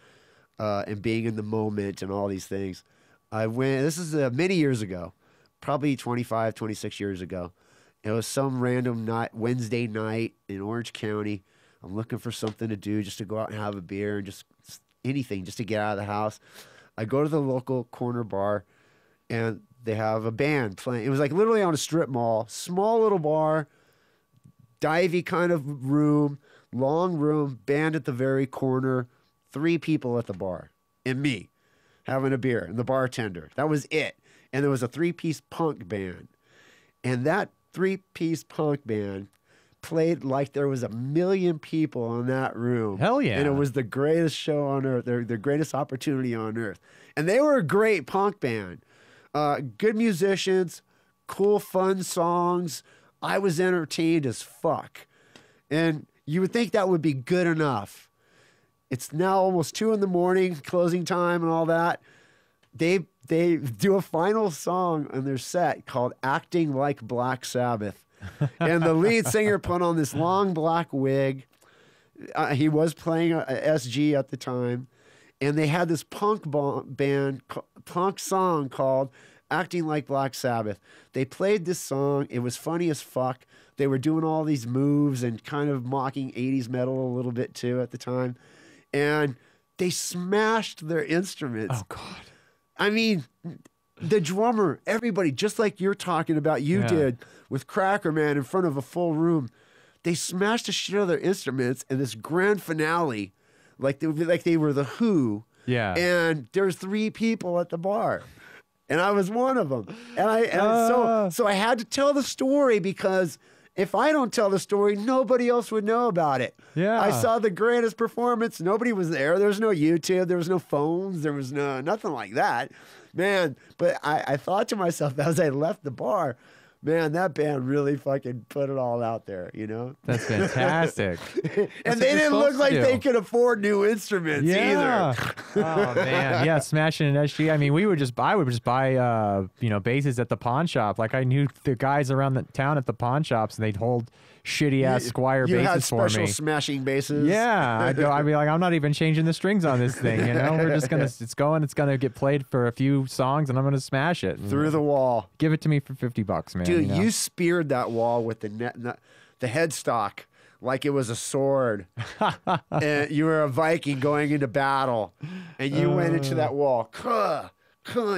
And being in the moment and all these things. This is many years ago, probably 25, 26 years ago. It was some random night, Wednesday night in Orange County. I'm looking for something to do, just to go out and have a beer and just anything, just to get out of the house. I go to the local corner bar and they have a band playing. It was like literally on a strip mall, small little bar, divey kind of room, long room, band at the very corner. 3 people at the bar and me having a beer and the bartender. That was it. And there was a 3-piece punk band. And that 3-piece punk band played like there was a million people in that room. Hell yeah. And it was the greatest show on earth, the greatest opportunity on earth. And they were a great punk band. Good musicians, cool, fun songs. I was entertained as fuck. And you would think that would be good enough. It's now almost 2 in the morning, closing time and all that. They do a final song on their set called Acting Like Black Sabbath. And the lead singer put on this long black wig. He was playing a SG at the time. And they had this punk song called Acting Like Black Sabbath. They played this song. It was funny as fuck. They were doing all these moves and kind of mocking 80s metal a little bit too at the time. And they smashed their instruments. Oh, God. I mean, the drummer, everybody, just like you're talking about, you did with Crackerman in front of a full room. They smashed the shit out of their instruments in this grand finale, like they were the Who. Yeah. And there's 3 people at the bar. And I was one of them. And so I had to tell the story because if I don't tell the story, nobody else would know about it. Yeah. I saw the greatest performance. Nobody was there. There was no YouTube. There was no phones. There was no nothing like that. Man, but I thought to myself as I left the bar, man, that band really fucking put it all out there, you know? That's fantastic. And they didn't look like they could afford new instruments either. Oh, man. Yeah, smashing an SG. I mean, I would just buy, you know, basses at the pawn shop. Like, I knew the guys around the town at the pawn shops, and they'd hold shitty ass Squire basses for me. You had special smashing basses. Yeah, I'd be like, I'm not even changing the strings on this thing. You know, we're just gonna, it's gonna get played for a few songs, and I'm gonna smash it through the wall. Give it to me for $50, man. Dude, you speared that wall with the the headstock like it was a sword. And you were a Viking going into battle, and you went into that wall,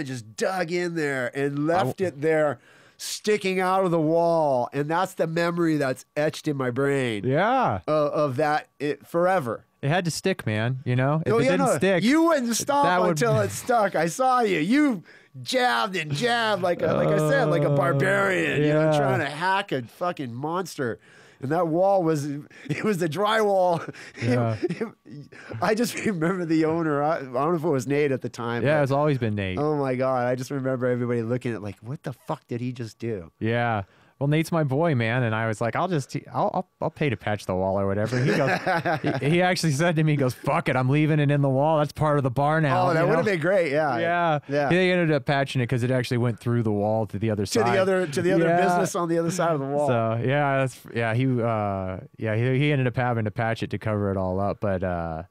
just dug in there and left it there, sticking out of the wall. And that's the memory that's etched in my brain. Yeah, of that forever. It had to stick, man. You know, if it didn't stick, you wouldn't stop until it stuck. I saw you. You jabbed and jabbed like I said, like a barbarian. Yeah. You know, trying to hack a fucking monster. And that wall was the drywall. Yeah. I just remember the owner. I don't know if it was Nate at the time. Yeah, it's always been Nate. Oh, my God. I just remember everybody looking at like, what the fuck did he just do? Yeah. Well, Nate's my boy, man. And I was like, I'll pay to patch the wall or whatever. He goes, he actually said to me, he goes, fuck it, I'm leaving it in the wall. That's part of the bar now. Oh, that would have been great. Yeah. Yeah. Yeah. They ended up patching it because it actually went through the wall to the other side. To the other business on the other side of the wall. So yeah, he ended up having to patch it to cover it all up. But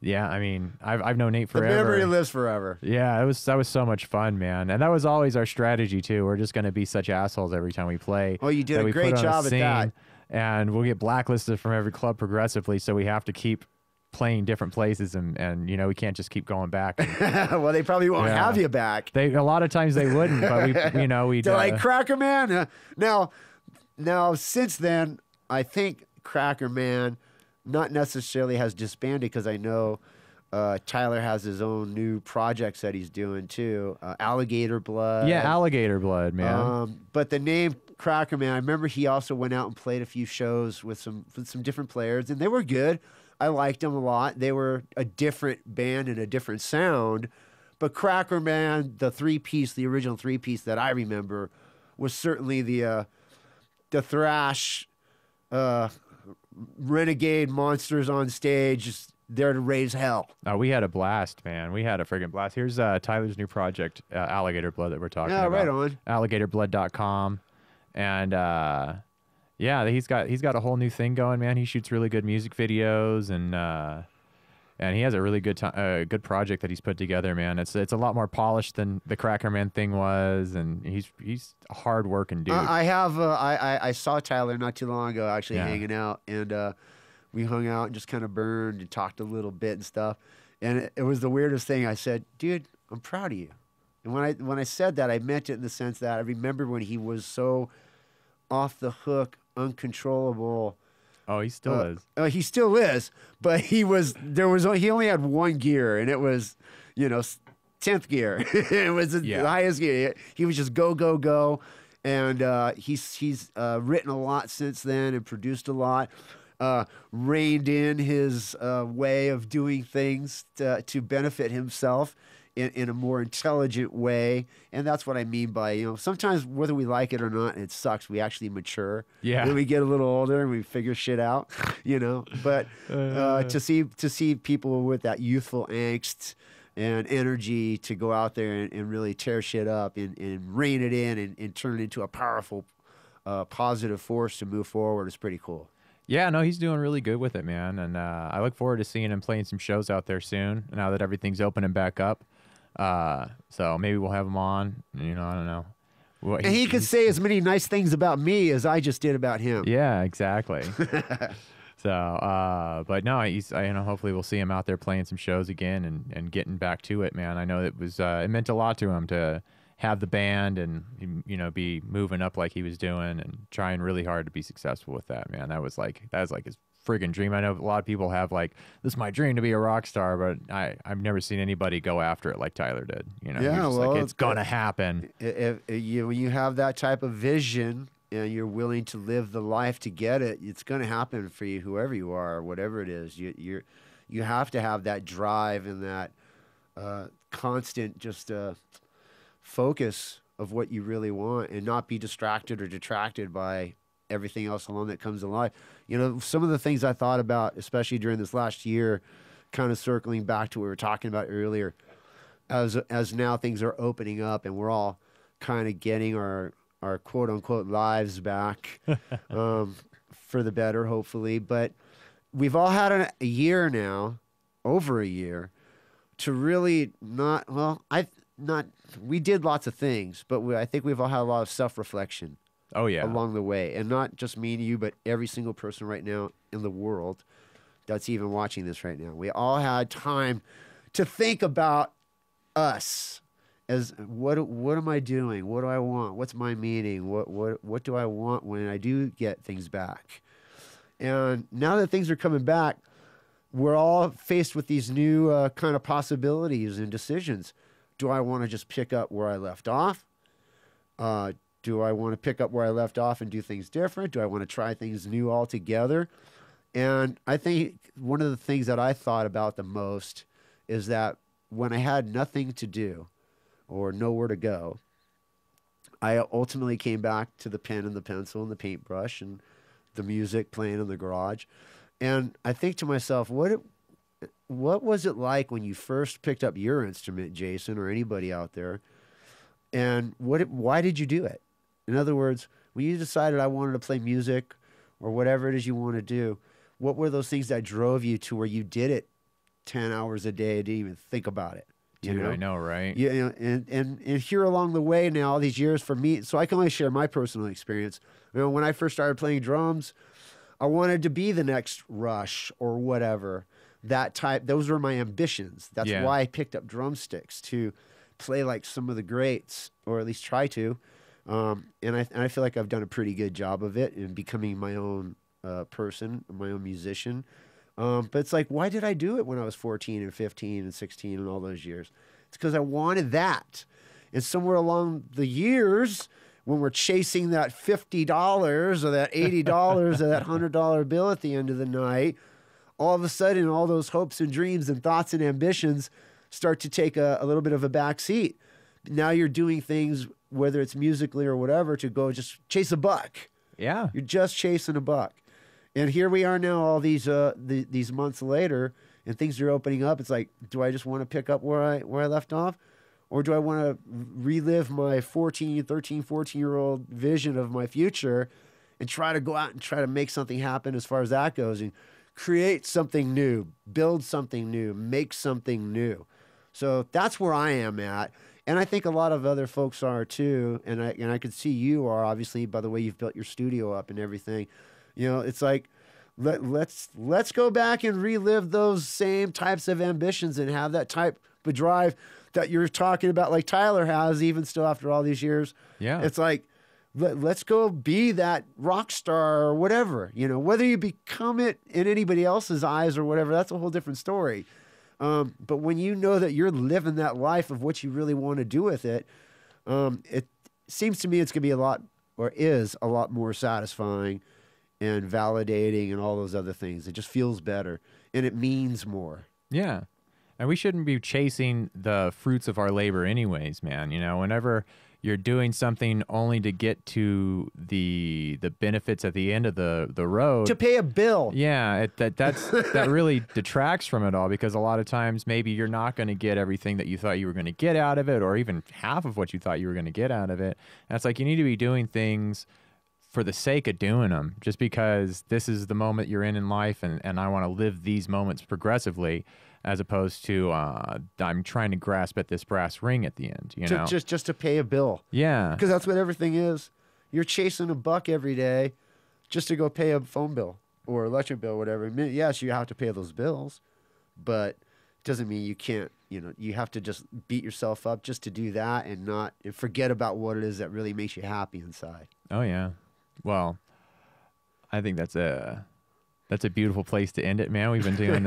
yeah, I mean, I've known Nate forever. The memory lives forever. Yeah, that was so much fun, man. And that was always our strategy, too. We're just going to be such assholes every time we play. Oh, you did a great job at that. And we'll get blacklisted from every club progressively, so we have to keep playing different places, and you know, we can't just keep going back. Well, they probably won't have you back. A lot of times they wouldn't, but we, you know, we'd... They're like, Crackerman! Now, since then, I think Crackerman... not necessarily has disbanded, because I know Tyler has his own new projects that he's doing too. Alligator Blood. Yeah, Alligator Blood, man. But the name Crackerman, I remember he also went out and played a few shows with some different players, and they were good. I liked them a lot. They were a different band and a different sound. But Crackerman, the original three-piece that I remember, was certainly the thrash... renegade monsters on stage, there to raise hell. We had a blast, man. We had a friggin' blast. Here's Tyler's new project, Alligator Blood, that we're talking about. Yeah, right on. AlligatorBlood.com. And yeah, he's got a whole new thing going, man. He shoots really good music videos, and he has a really good project that he's put together, man. It's a lot more polished than the Crackerman thing was, and he's a hard working dude. I saw Tyler not too long ago, actually hanging out, and we hung out and just kind of burned and talked a little bit and stuff. And it was the weirdest thing. I said, "Dude, I'm proud of you." And when I said that, I meant it in the sense that I remember when he was so off the hook, uncontrollable. Oh, he still is. He still is, but he only had one gear, and it was, 10th gear. It was the highest gear. He was just go, go, go, and he's written a lot since then and produced a lot, reined in his way of doing things to benefit himself in a more intelligent way. And that's what I mean by, sometimes whether we like it or not, and it sucks, we actually mature. Yeah. When we get a little older and we figure shit out, But to see people with that youthful angst and energy to go out there and really tear shit up and rein it in and turn it into a powerful, positive force to move forward is pretty cool. Yeah, no, he's doing really good with it, man. And I look forward to seeing him playing some shows out there soon, now that everything's opening back up. So maybe we'll have him on, I don't know. What, and he could say as many nice things about me as I just did about him. Yeah, exactly. So, but no, hopefully we'll see him out there playing some shows again and getting back to it, man. I know it meant a lot to him to have the band and, be moving up like he was doing and trying really hard to be successful with that, man. That was like his friggin' dream. I know a lot of people have like, this is my dream to be a rock star, but I've never seen anybody go after it like Tyler did. Yeah, well, like, it's gonna happen. When you have that type of vision and you're willing to live the life to get it, it's gonna happen for you, whoever you are, or whatever it is. You have to have that drive and that constant just focus of what you really want, and not be distracted or detracted by everything else alone that comes alive. Some of the things I thought about, especially during this last year, kind of circling back to what we were talking about earlier, as now things are opening up and we're all kind of getting our quote unquote lives back. for the better, hopefully. But we've all had a year now, over a year, to really not, well, we did lots of things, but I think we've all had a lot of self-reflection. Oh, yeah. Along the way. And not just me and you, but every single person right now in the world that's even watching this right now. We all had time to think about us as what am I doing? What do I want? What's my meaning? What do I want when I do get things back? And now that things are coming back, we're all faced with these new kind of possibilities and decisions. Do I want to just pick up where I left off? Do I want to pick up where I left off and do things different? Do I want to try things new altogether? And I think one of the things that I thought about the most is that when I had nothing to do or nowhere to go, I ultimately came back to the pen and the pencil and the paintbrush and the music playing in the garage. And I think to myself, what was it like when you first picked up your instrument, Jason, or anybody out there? And why did you do it? In other words, when you decided I wanted to play music or whatever it is you want to do, what were those things that drove you to where you did it 10 hours a day and didn't even think about it? You know? I know, right? Yeah, you know, and here along the way now, all these years for me, so I can only share my personal experience. You know, when I first started playing drums, I wanted to be the next Rush or whatever. That type, those were my ambitions. That's why I picked up drumsticks, to play like some of the greats, or at least try to. And I feel like I've done a pretty good job of it in becoming my own person, my own musician. But it's like, why did I do it when I was 14 and 15 and 16 and all those years? It's because I wanted that. And somewhere along the years, when we're chasing that $50 or that $80 or that $100 bill at the end of the night, all of a sudden, all those hopes and dreams and thoughts and ambitions start to take a little bit of a back seat. Now you're doing things, whether it's musically or whatever, to go just chase a buck. Yeah. You're just chasing a buck. And here we are now, all these months later, and things are opening up. It's like, do I just want to pick up where I left off? Or do I want to relive my 13-, 14-year-old vision of my future and try to go out and try to make something happen as far as that goes, and create something new, build something new, make something new? So that's where I am at. And I think a lot of other folks are too. And I could see you are, obviously, by the way you've built your studio up and everything. You know, it's like, let's go back and relive those same types of ambitions and have that type of drive that you're talking about, like Tyler has, even still after all these years. Yeah. It's like, let's go be that rock star or whatever. You know, whether you become it in anybody else's eyes or whatever, that's a whole different story. But when you know that you're living that life of what you really want to do with it, it seems to me it's going to be a lot, or is a lot more satisfying and validating and all those other things. It just feels better and it means more. Yeah. And we shouldn't be chasing the fruits of our labor anyways, man. You know, whenever you're doing something only to get to the benefits at the end of the road, to pay a bill. Yeah, that really detracts from it all, because a lot of times maybe you're not going to get everything that you thought you were going to get out of it, or even half of what you thought you were going to get out of it. And it's like, you need to be doing things for the sake of doing them, just because this is the moment you're in life, and I want to live these moments progressively, as opposed to I'm trying to grasp at this brass ring at the end, you know? Just to pay a bill. Yeah. Because that's what everything is. You're chasing a buck every day just to go pay a phone bill or electric bill or whatever. I mean, yes, you have to pay those bills, but it doesn't mean you can't, you know, you have to just beat yourself up just to do that and not forget about what it is that really makes you happy inside. Oh, yeah. Well, I think that's a beautiful place to end it, man. We've been doing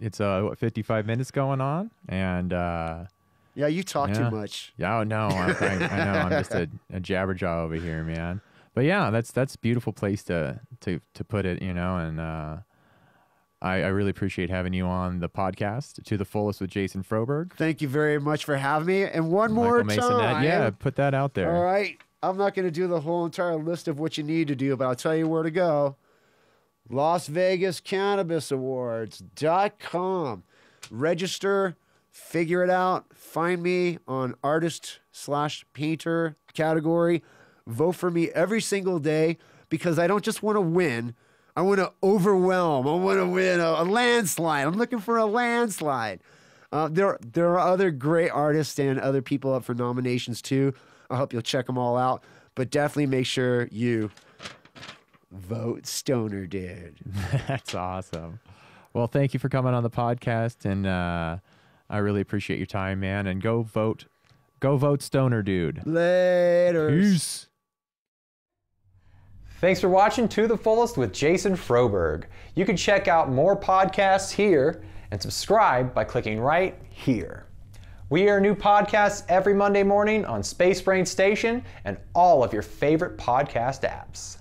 it's what, 55 minutes going on, and yeah, you talk too much. Yeah, no, I know. I'm just a jabberjaw over here, man. But yeah, that's a beautiful place to put it, you know. And I really appreciate having you on the podcast, To The Fullest with Jason Froberg. Thank you very much for having me. And one more time, yeah, put that out there. All right, I'm not going to do the whole entire list of what you need to do, but I'll tell you where to go. LasVegasCannabisAwards.com. Register, figure it out. Find me on artist/painter category. Vote for me every single day. because I don't just want to win. I want to overwhelm. I want to win a landslide. I'm looking for a landslide. There are other great artists and other people up for nominations too. I hope you'll check them all out, but definitely make sure you vote Stoner Dude. That's awesome. Well, thank you for coming on the podcast, and I really appreciate your time, man. And go vote Stoner Dude. Later. Peace. Thanks for watching To The Fullest with Jason Froberg. You can check out more podcasts here and subscribe by clicking right here. We air new podcasts every Monday morning on Space Brain Station and all of your favorite podcast apps.